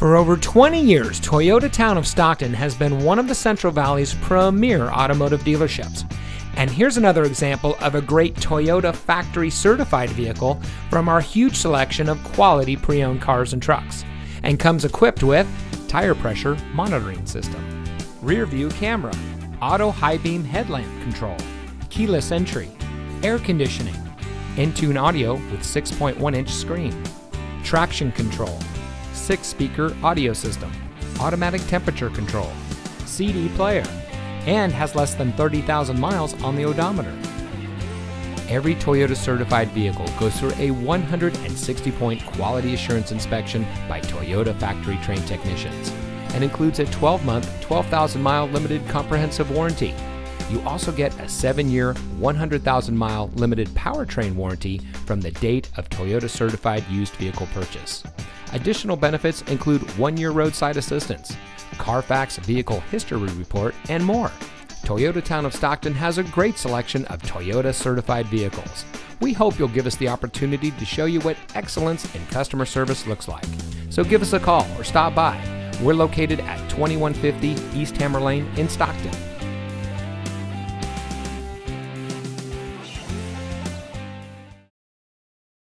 For over 20 years, Toyota Town of Stockton has been one of the Central Valley's premier automotive dealerships. And here's another example of a great Toyota factory-certified vehicle from our huge selection of quality pre-owned cars and trucks, and comes equipped with tire pressure monitoring system, rear view camera, auto high beam headlamp control, keyless entry, air conditioning, Entune audio with 6.1-inch screen, traction control, 6-speaker audio system, automatic temperature control, CD player, and has less than 30,000 miles on the odometer. Every Toyota certified vehicle goes through a 160-point quality assurance inspection by Toyota factory-trained technicians and includes a 12-month, 12,000-mile limited comprehensive warranty. You also get a 7-year, 100,000-mile limited powertrain warranty from the date of Toyota certified used vehicle purchase. Additional benefits include 1-year roadside assistance, Carfax vehicle history report, and more. Toyota Town of Stockton has a great selection of Toyota certified vehicles. We hope you'll give us the opportunity to show you what excellence in customer service looks like. So give us a call or stop by. We're located at 2150 East Hammer Lane in Stockton.